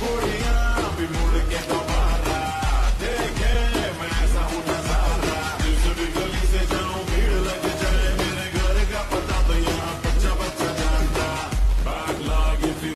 pouring out.